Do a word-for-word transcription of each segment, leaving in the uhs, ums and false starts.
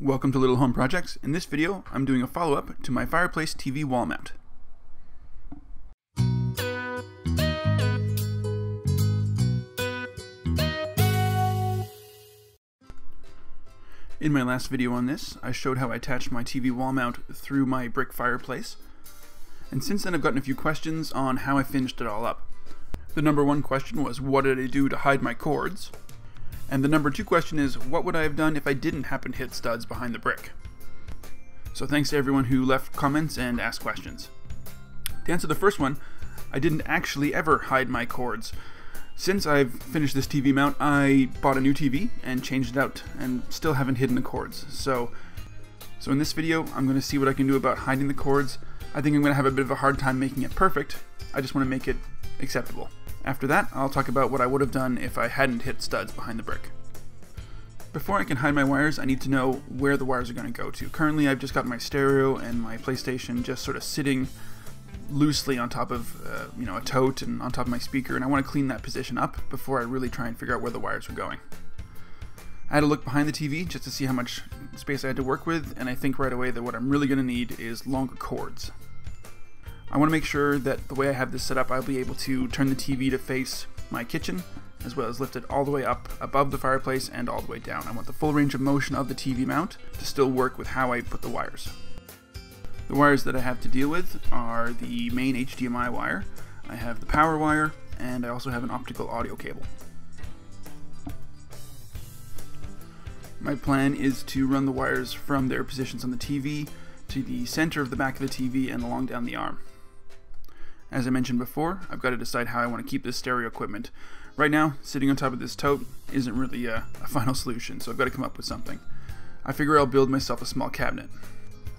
Welcome to Little Home Projects. In this video, I'm doing a follow-up to my fireplace T V wall mount. In my last video on this, I showed how I attached my T V wall mount through my brick fireplace, and since then I've gotten a few questions on how I finished it all up. The number one question was, what did I do to hide my cords? And the number two question is, what would I have done if I didn't happen to hit studs behind the brick? So thanks to everyone who left comments and asked questions. To answer the first one, I didn't actually ever hide my cords. Since I've finished this T V mount, I bought a new T V and changed it out, and still haven't hidden the cords. So, so in this video, I'm going to see what I can do about hiding the cords. I think I'm going to have a bit of a hard time making it perfect. I just want to make it acceptable. After that, I'll talk about what I would have done if I hadn't hit studs behind the brick. Before I can hide my wires, I need to know where the wires are going to go to. Currently, I've just got my stereo and my PlayStation just sort of sitting loosely on top of uh, you know, a tote and on top of my speaker, and I want to clean that position up before I really try and figure out where the wires are going. I had a look behind the T V just to see how much space I had to work with, and I think right away that what I'm really going to need is longer cords. I want to make sure that the way I have this set up, I'll be able to turn the T V to face my kitchen, as well as lift it all the way up above the fireplace and all the way down. I want the full range of motion of the T V mount to still work with how I put the wires. The wires that I have to deal with are the main H D M I wire, I have the power wire, and I also have an optical audio cable. My plan is to run the wires from their positions on the T V to the center of the back of the T V and along down the arm. As I mentioned before, I've got to decide how I want to keep this stereo equipment. Right now, sitting on top of this tote isn't really a, a final solution, so I've got to come up with something. I figure I'll build myself a small cabinet.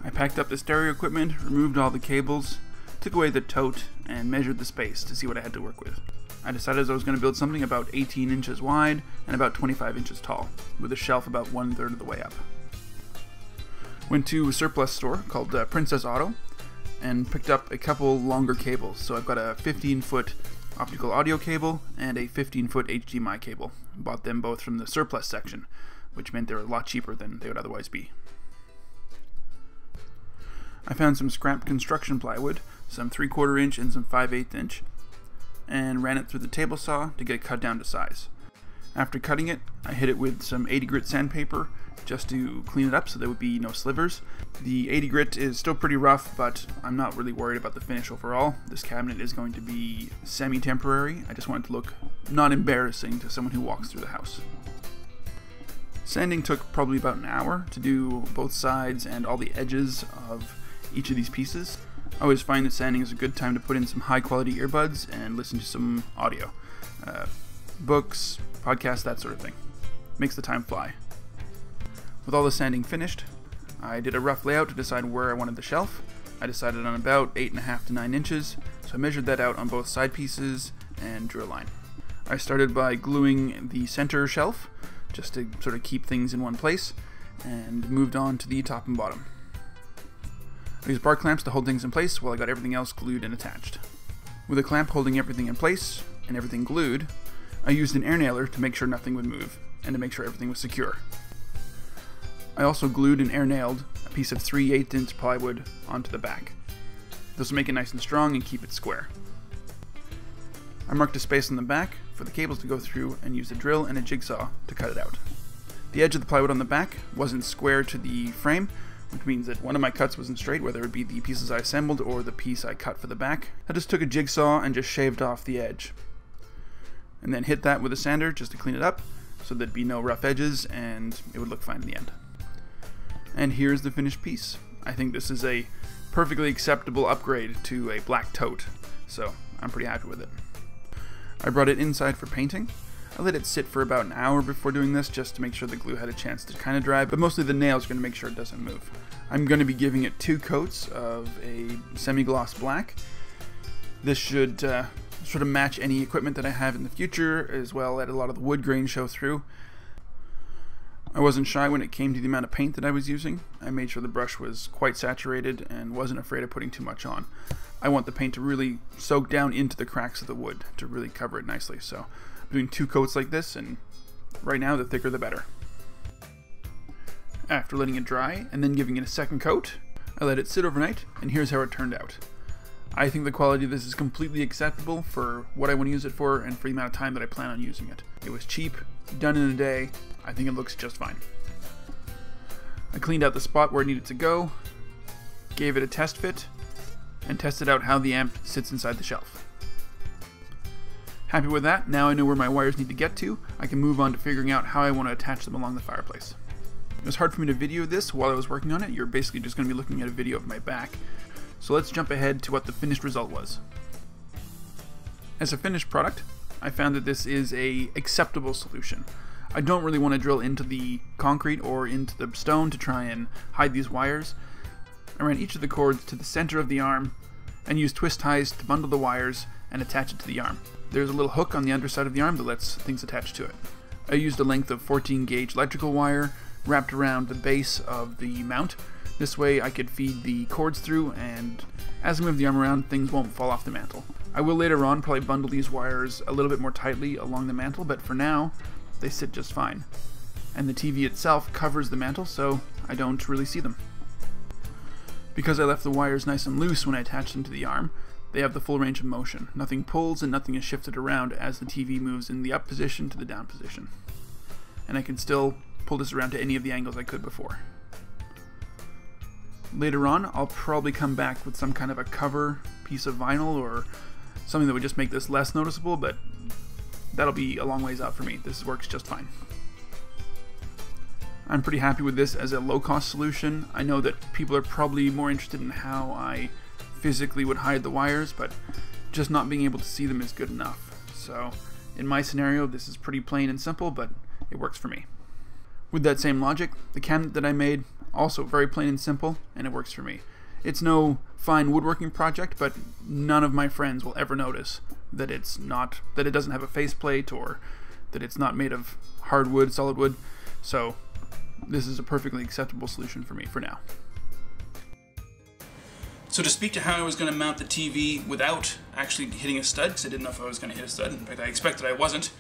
I packed up the stereo equipment, removed all the cables, took away the tote, and measured the space to see what I had to work with. I decided I was going to build something about eighteen inches wide and about twenty-five inches tall, with a shelf about one third of the way up. Went to a surplus store called uh, Princess Auto, and picked up a couple longer cables. So I've got a fifteen foot optical audio cable and a fifteen foot H D M I cable. Bought them both from the surplus section, which meant they were a lot cheaper than they would otherwise be. I found some scrap construction plywood, some three quarter inch and some five eighths inch, and ran it through the table saw to get it cut down to size. After cutting it, I hit it with some eighty grit sandpaper just to clean it up so there would be no slivers. The eighty grit is still pretty rough, but I'm not really worried about the finish overall. This cabinet is going to be semi-temporary. I just want it to look not embarrassing to someone who walks through the house. Sanding took probably about an hour to do both sides and all the edges of each of these pieces. I always find that sanding is a good time to put in some high quality earbuds and listen to some audio. Uh, books, podcasts, that sort of thing. Makes the time fly. With all the sanding finished, I did a rough layout to decide where I wanted the shelf. I decided on about eight and a half to nine inches, so I measured that out on both side pieces and drew a line. I started by gluing the center shelf, just to sort of keep things in one place, and moved on to the top and bottom. I used bar clamps to hold things in place while I got everything else glued and attached. With a clamp holding everything in place and everything glued, I used an air nailer to make sure nothing would move, and to make sure everything was secure. I also glued and air nailed a piece of three eighths inch plywood onto the back. This will make it nice and strong and keep it square. I marked a space on the back for the cables to go through and used a drill and a jigsaw to cut it out. The edge of the plywood on the back wasn't square to the frame, which means that one of my cuts wasn't straight, whether it be the pieces I assembled or the piece I cut for the back. I just took a jigsaw and just shaved off the edge, and then hit that with a sander just to clean it up so there'd be no rough edges and it would look fine in the end. And here's the finished piece. I think this is a perfectly acceptable upgrade to a black tote, so I'm pretty happy with it. I brought it inside for painting. I let it sit for about an hour before doing this just to make sure the glue had a chance to kind of dry, but mostly the nails are going to make sure it doesn't move. I'm going to be giving it two coats of a semi-gloss black. This should uh, sort of match any equipment that I have in the future, as well, let a lot of the wood grain show through. I wasn't shy when it came to the amount of paint that I was using. I made sure the brush was quite saturated and wasn't afraid of putting too much on. I want the paint to really soak down into the cracks of the wood to really cover it nicely, so I'm doing two coats like this, and right now the thicker the better. after letting it dry and then giving it a second coat. I let it sit overnight, and here's how it turned out. I think the quality of this is completely acceptable for what I want to use it for and for the amount of time that I plan on using it. It was cheap, done in a day. I think it looks just fine. I cleaned out the spot where it needed to go, gave it a test fit, and tested out how the amp sits inside the shelf. Happy with that. Now I know where my wires need to get to. I can move on to figuring out how I want to attach them along the fireplace. It was hard for me to video this while I was working on it. You're basically just going to be looking at a video of my back. So let's jump ahead to what the finished result was. As a finished product, I found that this is an acceptable solution. I don't really want to drill into the concrete or into the stone to try and hide these wires. I ran each of the cords to the center of the arm and used twist ties to bundle the wires and attach it to the arm. There's a little hook on the underside of the arm that lets things attach to it. I used a length of fourteen gauge electrical wire wrapped around the base of the mount. This way I could feed the cords through, and as I move the arm around, things won't fall off the mantle. I will later on probably bundle these wires a little bit more tightly along the mantle, but for now they sit just fine. And the T V itself covers the mantle, so I don't really see them. Because I left the wires nice and loose when I attached them to the arm, they have the full range of motion. Nothing pulls and nothing is shifted around as the T V moves in the up position to the down position. And I can still pull this around to any of the angles I could before. Later on, I'll probably come back with some kind of a cover piece of vinyl or something that would just make this less noticeable, but that'll be a long ways out for me. This works just fine. I'm pretty happy with this as a low-cost solution. I know that people are probably more interested in how I physically would hide the wires, but just not being able to see them is good enough. So in my scenario, this is pretty plain and simple, but it works for me. With that same logic, the cabinet that I made, also very plain and simple, and it works for me. It's no fine woodworking project, but none of my friends will ever notice that it's not, that it doesn't have a faceplate or that it's not made of hardwood, solid wood. So this is a perfectly acceptable solution for me for now. So to speak to how I was going to mount the T V without actually hitting a stud, because I didn't know if I was going to hit a stud. In fact, I expected I wasn't.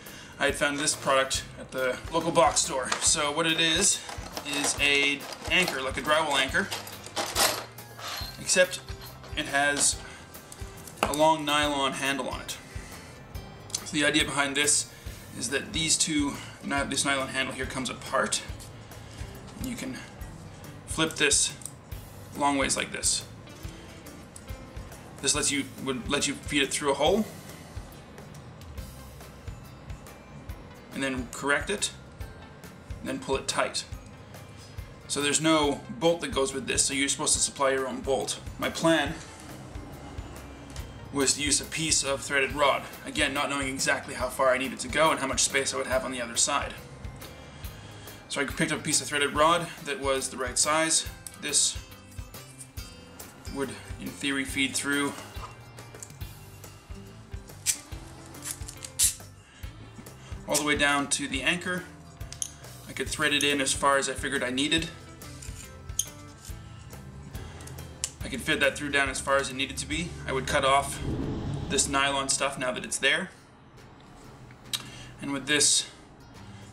I had found this product at the local box store. So what it is, is a anchor, like a drywall anchor, except it has a long nylon handle on it. So the idea behind this is that these two, this nylon handle here comes apart. You can flip this long ways like this. This lets you would let you feed it through a hole and then correct it and then pull it tight. So there's no bolt that goes with this, so you're supposed to supply your own bolt. My plan was to use a piece of threaded rod, again not knowing exactly how far I needed to go and how much space I would have on the other side. So I picked up a piece of threaded rod that was the right size. This would, in theory, feed through all the way down to the anchor. I could thread it in as far as I figured I needed. I could fit that through down as far as it needed to be. I would cut off this nylon stuff now that it's there. And with this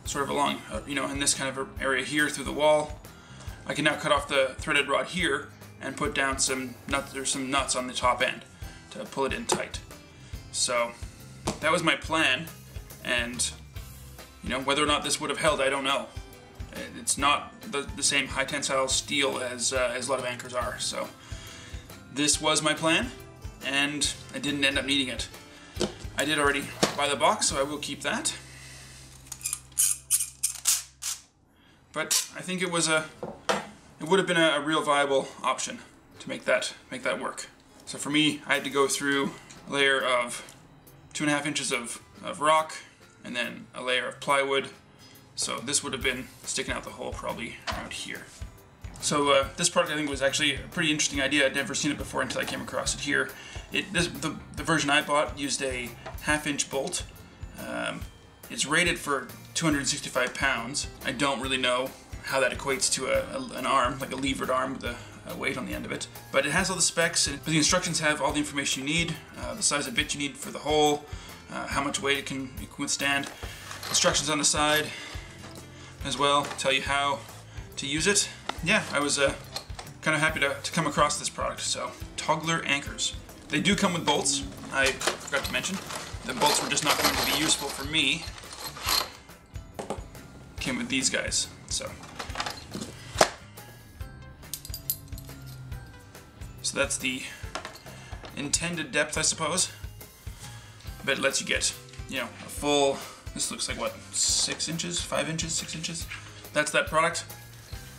sort of along, you know, in this kind of area here through the wall, I can now cut off the threaded rod here and put down some nuts, or some nuts on the top end to pull it in tight. So that was my plan, and you know, whether or not this would have held, I don't know. It's not the, the same high tensile steel as, uh, as a lot of anchors are, so this was my plan, and I didn't end up needing it. I did already buy the box, so I will keep that. But I think it was a It would have been a, a real viable option to make that make that work. So for me, I had to go through a layer of two and a half inches of, of rock and then a layer of plywood. So this would have been sticking out the hole probably around here. So uh, this product I think was actually a pretty interesting idea. I'd never seen it before until I came across it here. It, this, the, the version I bought used a half inch bolt. Um, it's rated for two hundred sixty-five pounds. I don't really know how that equates to a, a, an arm, like a levered arm with a, a weight on the end of it. But it has all the specs, and, but the instructions have all the information you need, uh, the size of bit you need for the hole, uh, how much weight it can, it can withstand. Instructions on the side as well tell you how to use it. Yeah, I was uh, kind of happy to, to come across this product. So, Toggler Anchors. They do come with bolts. I forgot to mention. The bolts were just not going to be useful for me. Came with these guys, so. So that's the intended depth, I suppose. But it lets you get, you know, a full, this looks like what, six inches, five inches, six inches? That's that product.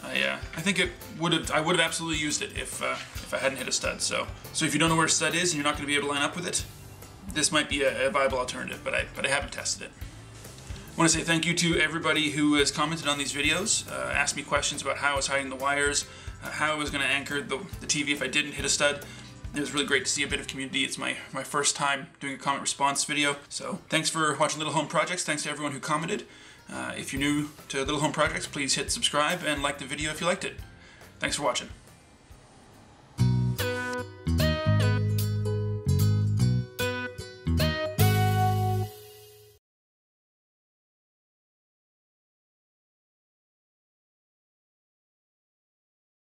I, uh, I think it would have, I would have absolutely used it if, uh, if I hadn't hit a stud. So, so if you don't know where a stud is and you're not going to be able to line up with it, this might be a, a viable alternative, but I, but I haven't tested it. I want to say thank you to everybody who has commented on these videos, uh, asked me questions about how I was hiding the wires, uh, how I was going to anchor the, the T V if I didn't hit a stud. It was really great to see a bit of community. It's my, my first time doing a comment response video. So thanks for watching Little Home Projects. Thanks to everyone who commented. Uh, if you're new to Little Home Projects, please hit subscribe and like the video if you liked it. Thanks for watching.